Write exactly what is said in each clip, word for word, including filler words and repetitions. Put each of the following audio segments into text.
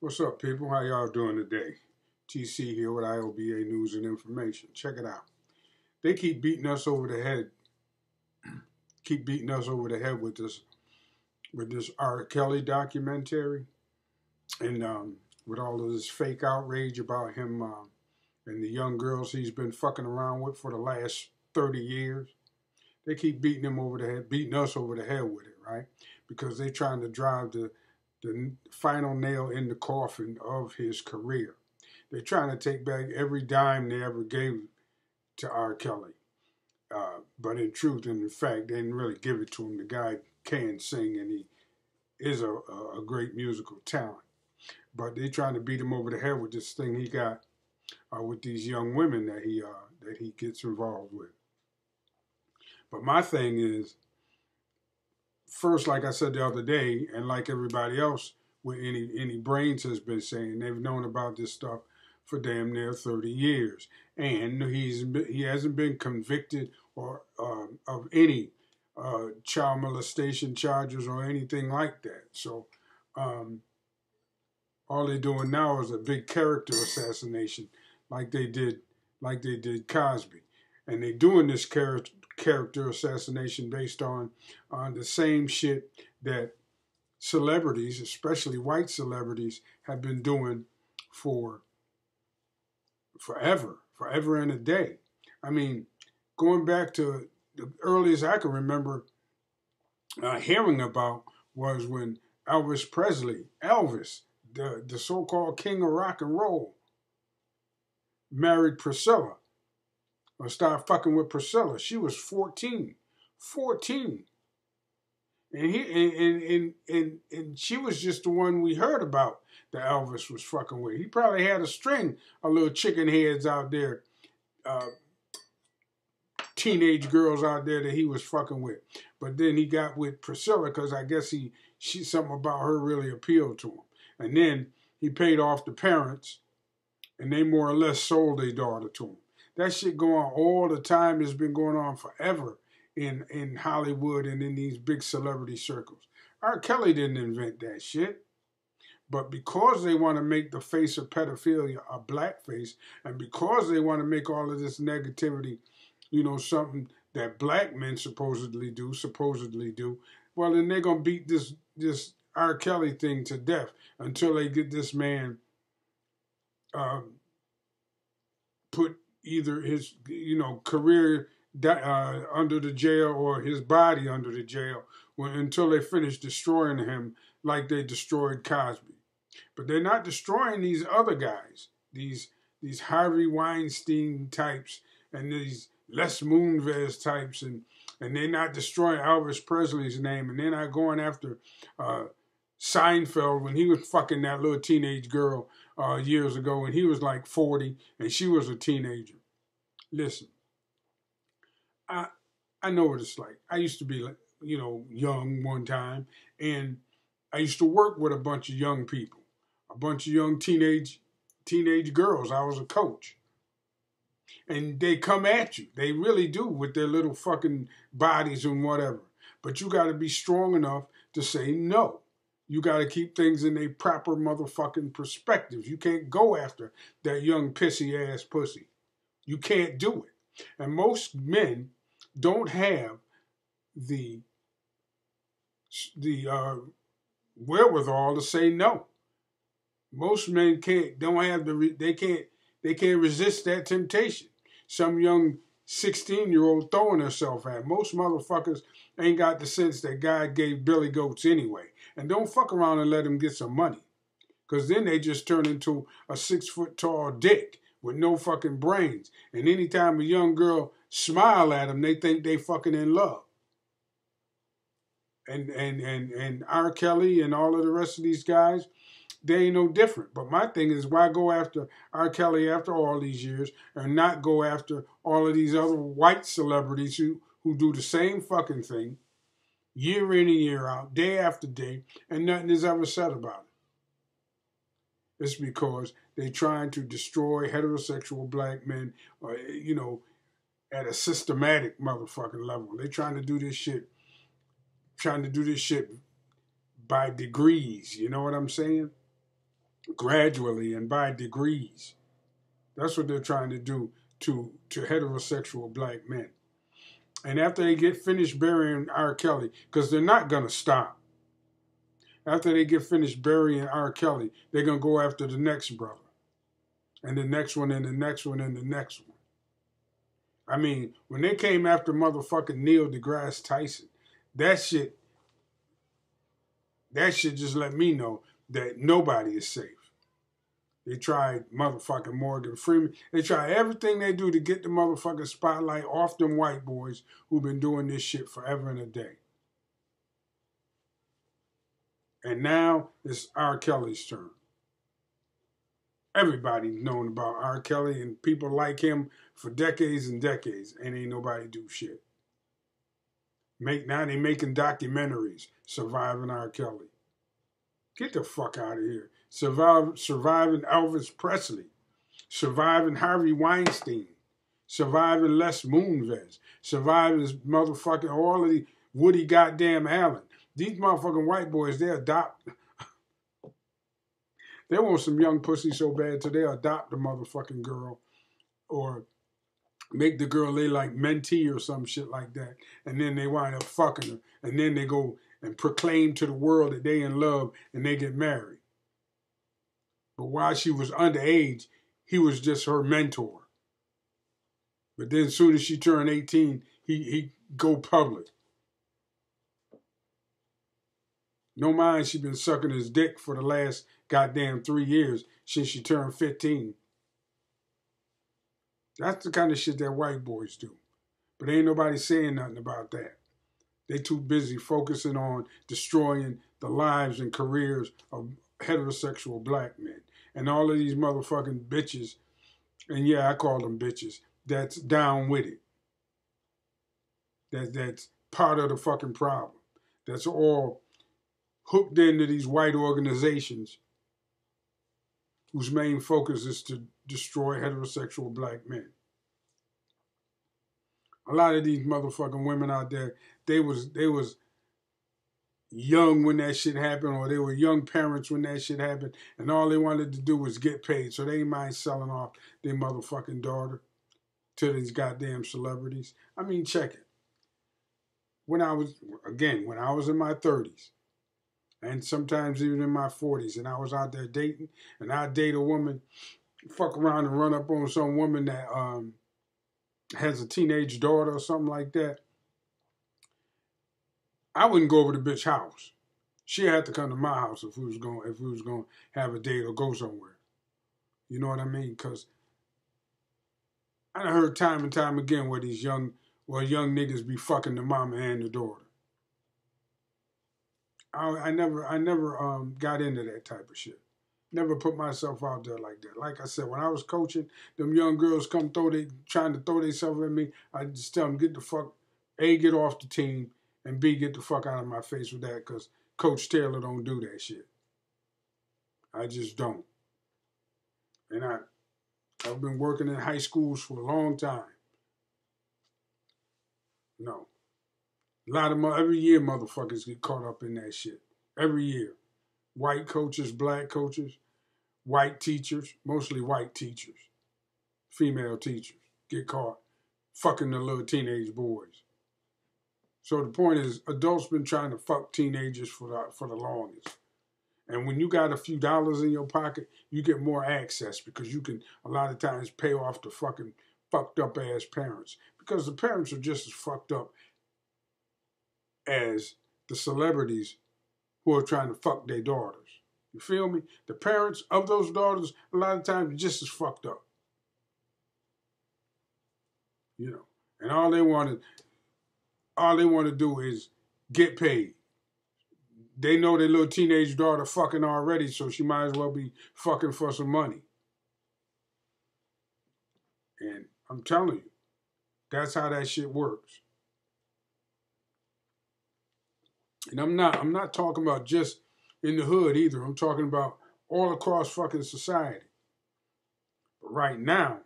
What's up, people? How y'all doing today? T C here with I O B A News and Information. Check it out. They keep beating us over the head. keep beating us over the head with this, with this R. Kelly documentary, and um, with all of this fake outrage about him uh, and the young girls he's been fucking around with for the last thirty years. They keep beating him over the head, beating us over the head with it, right? Because they're trying to drive the the final nail in the coffin of his career. They're trying to take back every dime they ever gave to R. Kelly. Uh, but in truth and in fact, they didn't really give it to him. The guy can sing and he is a, a great musical talent. But they're trying to beat him over the head with this thing he got uh, with these young women that he, uh, that he gets involved with. But my thing is, first, like I said the other day, and like everybody else with any any brains has been saying, they've known about this stuff for damn near thirty years, and he's he hasn't been convicted or um, of any uh, child molestation charges or anything like that. So um, all they're doing now is a big character assassination, like they did, like they did Cosby, and they're doing this character. character assassination based on on the same shit that celebrities, especially white celebrities, have been doing for forever, forever and a day. I mean, going back to the earliest I can remember uh, hearing about was when Elvis Presley, Elvis, the, the so-called king of rock and roll, married Priscilla. Or start fucking with Priscilla. She was fourteen. fourteen. And he and, and and and she was just the one we heard about that Elvis was fucking with. He probably had a string of little chicken heads out there, uh, teenage girls out there that he was fucking with. But then he got with Priscilla because I guess he she something about her really appealed to him. And then he paid off the parents, and they more or less sold their daughter to him. That shit going on all the time. It's been going on forever in, in Hollywood and in these big celebrity circles. R. Kelly didn't invent that shit. But because they want to make the face of pedophilia a blackface, and because they want to make all of this negativity, you know, something that black men supposedly do, supposedly do, well, then they're going to beat this, this R. Kelly thing to death until they get this man uh, put... either his, you know, career uh, under the jail or his body under the jail when, until they finish destroying him like they destroyed Cosby. But they're not destroying these other guys, these these Harvey Weinstein types and these Les Moonves types, and, and they're not destroying Elvis Presley's name, and they're not going after uh, Seinfeld when he was fucking that little teenage girl Uh, years ago, and he was like forty, and she was a teenager. Listen, I I know what it's like. I used to be, you know, young one time, and I used to work with a bunch of young people, a bunch of young teenage teenage girls. I was a coach, and they come at you. They really do with their little fucking bodies and whatever. But you got to be strong enough to say no. You got to keep things in a proper motherfucking perspective. You can't go after that young pissy-ass pussy. You can't do it. And most men don't have the, the uh, wherewithal to say no. Most men can't, don't have the, re they can't, they can't resist that temptation. Some young sixteen-year-old throwing herself at. Most motherfuckers ain't got the sense that God gave Billy Goats anyway. And don't fuck around and let them get some money. Because then they just turn into a six-foot-tall dick with no fucking brains. And anytime a young girl smile at them, they think they fucking in love. And, and, and, and R. Kelly and all of the rest of these guys, they ain't no different. But my thing is, why go after R. Kelly after all these years and not go after all of these other white celebrities who, who do the same fucking thing year in and year out, day after day, and nothing is ever said about it? It's because they're trying to destroy heterosexual black men, or, you know, at a systematic motherfucking level. They're trying to do this shit, trying to do this shit by degrees, you know what I'm saying? gradually and by degrees. That's what they're trying to do to, to heterosexual black men. And after they get finished burying R. Kelly, because they're not going to stop. After they get finished burying R. Kelly, they're going to go after the next brother. And the next one, and the next one, and the next one. I mean, when they came after motherfucking Neil deGrasse Tyson, that shit, that shit just let me know that nobody is safe. They tried motherfucking Morgan Freeman. They try everything they do to get the motherfucking spotlight off them white boys who've been doing this shit forever and a day. And now it's R. Kelly's turn. Everybody's known about R. Kelly and people like him for decades and decades, and ain't nobody do shit. Make, now they making documentaries, Surviving R. Kelly. Get the fuck out of here. Survive, surviving Elvis Presley, surviving Harvey Weinstein, surviving Les Moonves, surviving motherfucking all of the Woody goddamn Allen. These motherfucking white boys, they adopt. They want some young pussy so bad till they adopt the motherfucking girl or make the girl they like mentee or some shit like that. And then they wind up fucking her. And then they go and proclaim to the world that they in love and they get married. But while she was underage, he was just her mentor. But then as soon as she turned eighteen, he, he go public. No mind she been sucking his dick for the last goddamn three years since she turned fifteen. That's the kind of shit that white boys do. But ain't nobody saying nothing about that. They too busy focusing on destroying the lives and careers of heterosexual black men. And all of these motherfucking bitches, and yeah, I call them bitches, that's down with it. That, that's part of the fucking problem. That's all hooked into these white organizations whose main focus is to destroy heterosexual black men. A lot of these motherfucking women out there, they was, they was young when that shit happened, or they were young parents when that shit happened, and all they wanted to do was get paid, so they didn't mind selling off their motherfucking daughter to these goddamn celebrities. I mean, check it. When I was, again, when I was in my thirties, and sometimes even in my forties, and I was out there dating, and I'd date a woman, fuck around and run up on some woman that um, has a teenage daughter or something like that, I wouldn't go over to the bitch's house. She had to come to my house if we was going if we was going to have a date or go somewhere. You know what I mean? Because I done heard time and time again where these young where young niggas be fucking the mama and the daughter. I, I never I never um, got into that type of shit. Never put myself out there like that. Like I said, when I was coaching, them young girls come throw they trying to throw themselves at me. I just tell them get the fuck A get off the team. And B, get the fuck out of my face with that, because Coach Taylor don't do that shit. I just don't. And I, I've been working in high schools for a long time. No. A lot of, every year motherfuckers get caught up in that shit. Every year. White coaches, black coaches, white teachers, mostly white teachers, female teachers, get caught fucking the little teenage boys. So the point is, adults been trying to fuck teenagers for the, for the longest. And when you got a few dollars in your pocket, you get more access because you can a lot of times pay off the fucking fucked up ass parents. Because the parents are just as fucked up as the celebrities who are trying to fuck their daughters. You feel me? The parents of those daughters, a lot of times, are just as fucked up. You know, and all they wanted... All they want to do is get paid. They know their little teenage daughter fucking already, so she might as well be fucking for some money. And I'm telling you, that's how that shit works. And I'm not, I'm not talking about just in the hood either. I'm talking about all across fucking society. But right now,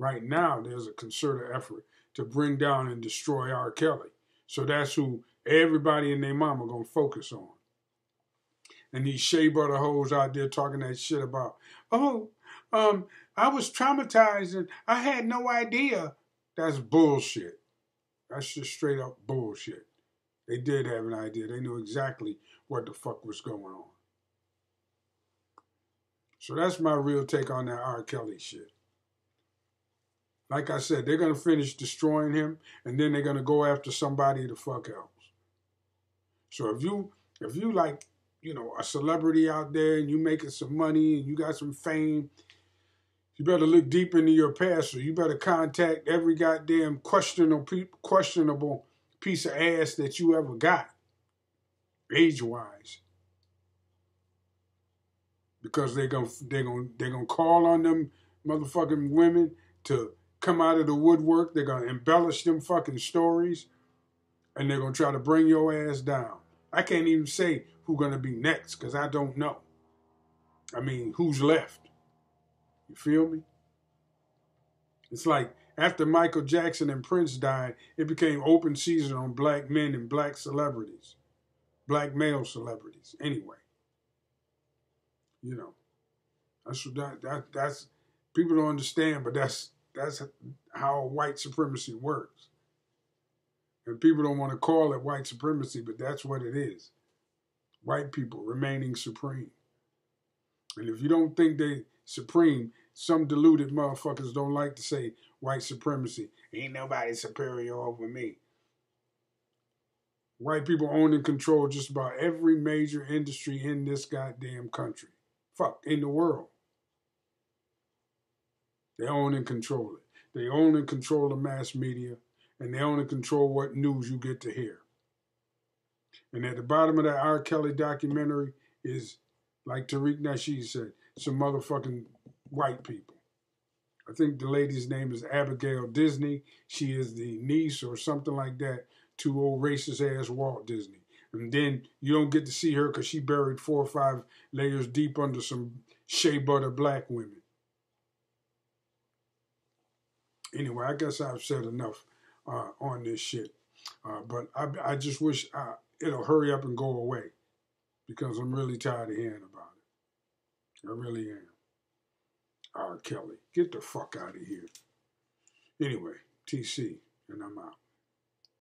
right now, there's a concerted effort to bring down and destroy R. Kelly. So that's who everybody and their mama going to focus on. and these Shea Butter hoes out there talking that shit about, oh, um, I was traumatized and I had no idea. That's bullshit. That's just straight up bullshit. They did have an idea. They knew exactly what the fuck was going on. So that's my real take on that R. Kelly shit. Like I said, they're going to finish destroying him, and then they're going to go after somebody the fuck else. So if you, if you like, you know, a celebrity out there and you making some money and you got some fame, you better look deep into your past, or you better contact every goddamn questionable, questionable piece of ass that you ever got, age-wise. Because they're going to they're gonna, they're gonna call on them motherfucking women to come out of the woodwork. They're going to embellish them fucking stories, and they're going to try to bring your ass down. I can't even say who's going to be next because I don't know. I mean, who's left? You feel me? It's like after Michael Jackson and Prince died, it became open season on black men and black celebrities. Black male celebrities, anyway. You know, that's, that, that, that's, people don't understand, but that's, that's how white supremacy works. And people don't want to call it white supremacy, but that's what it is. White people remaining supreme. And if you don't think they supreme, some deluded motherfuckers don't like to say white supremacy. Ain't nobody superior over me. White people own and control just about every major industry in this goddamn country. Fuck, in the world. They own and control it. They own and control the mass media, and they own and control what news you get to hear. And at the bottom of that R. Kelly documentary is, like Tariq Nasheed said, some motherfucking white people. I think the lady's name is Abigail Disney. She is the niece or something like that to old racist-ass Walt Disney. And then you don't get to see her because she buried four or five layers deep under some Shea Butter black women. Anyway, I guess I've said enough uh, on this shit. Uh, but I, I just wish I, it'll hurry up and go away because I'm really tired of hearing about it. I really am. R. Kelly, get the fuck out of here. Anyway, T C, and I'm out.